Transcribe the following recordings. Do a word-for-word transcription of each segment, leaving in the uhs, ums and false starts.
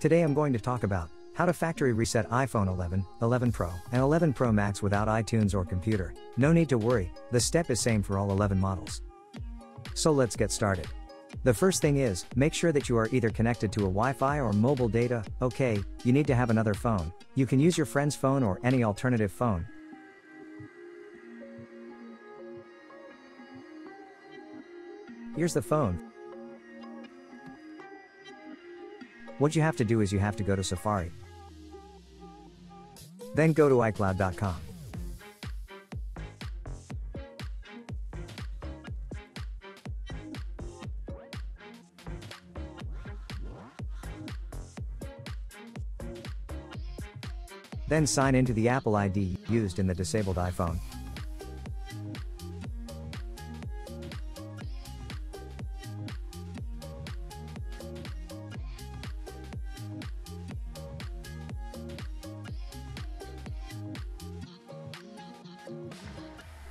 Today I'm going to talk about how to factory reset iPhone eleven, eleven Pro, and eleven Pro Max without iTunes or computer. No need to worry, the step is same for all eleven models. So let's get started. The first thing is, make sure that you are either connected to a Wi-Fi or mobile data. Okay, you need to have another phone. You can use your friend's phone or any alternative phone. Here's the phone. What you have to do is you have to go to Safari. Then go to iCloud dot com. Then sign into the Apple I D used in the disabled iPhone.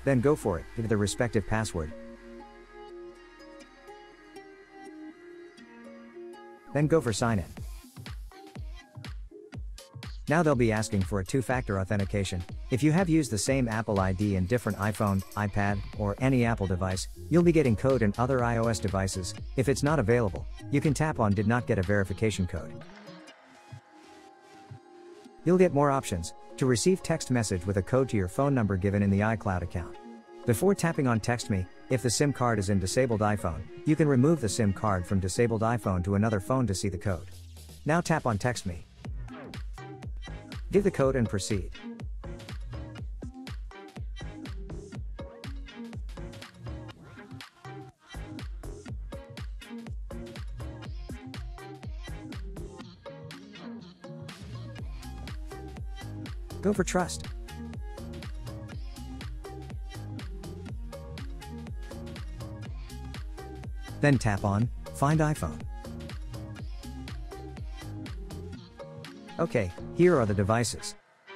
Then go for it, give the respective password. Then go for sign in. Now they'll be asking for a two-factor authentication. If you have used the same Apple I D in different iPhone, iPad, or any Apple device, you'll be getting code in other iOS devices. If it's not available, you can tap on Did Not Get a Verification Code. You'll get more options to receive text message with a code to your phone number given in the iCloud account. Before tapping on Text Me, if the SIM card is in disabled iPhone, you can remove the SIM card from disabled iPhone to another phone to see the code. Now tap on Text Me. Give the code and proceed. Go for trust. Then tap on Find iPhone. Okay, here are the devices.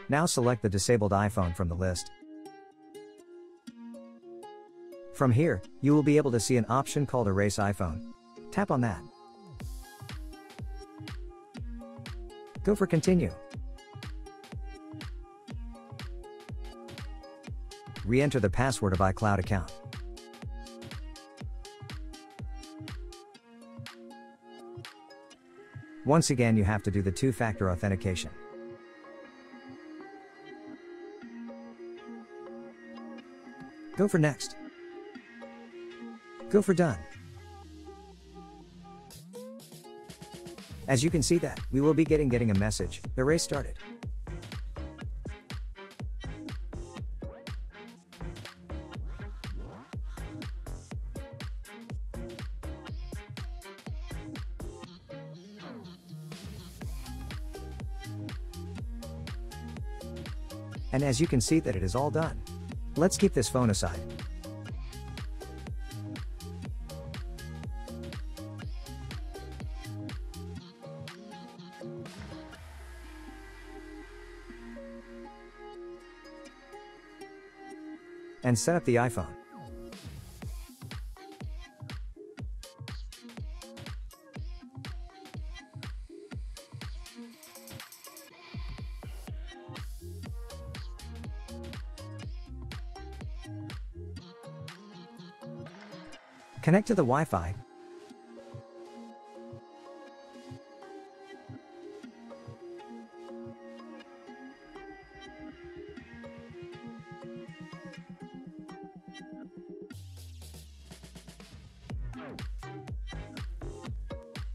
Now select the disabled iPhone from the list. From here, you will be able to see an option called Erase iPhone. Tap on that. Go for Continue. Re-enter the password of iCloud account. Once again, you have to do the two-factor authentication. Go for Next. Go for Done. As you can see that, we will be getting getting a message, Erase started. And as you can see that it is all done. Let's keep this phone aside. And set up the iPhone. Connect to the Wi-Fi.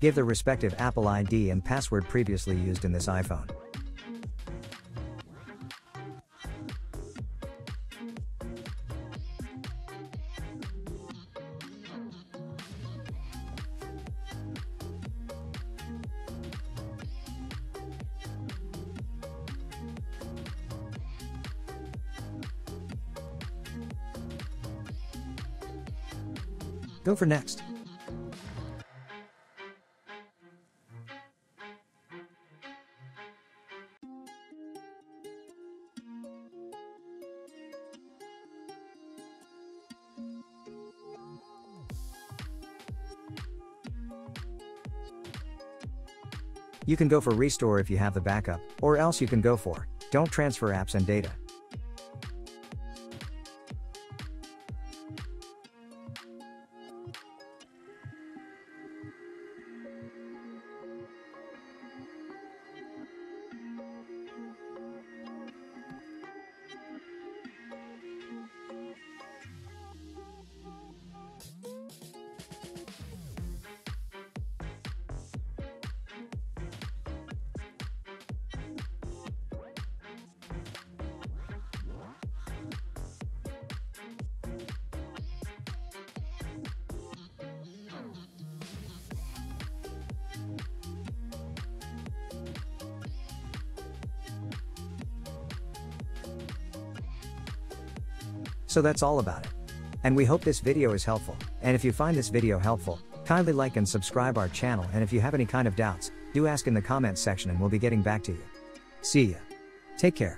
Give the respective Apple I D and password previously used in this iPhone. Go for Next. You can go for restore if you have the backup, or else you can go for don't transfer apps and data. So that's all about it. And we hope this video is helpful, and if you find this video helpful, kindly like and subscribe our channel, and if you have any kind of doubts, do ask in the comments section and we'll be getting back to you. See ya. Take care.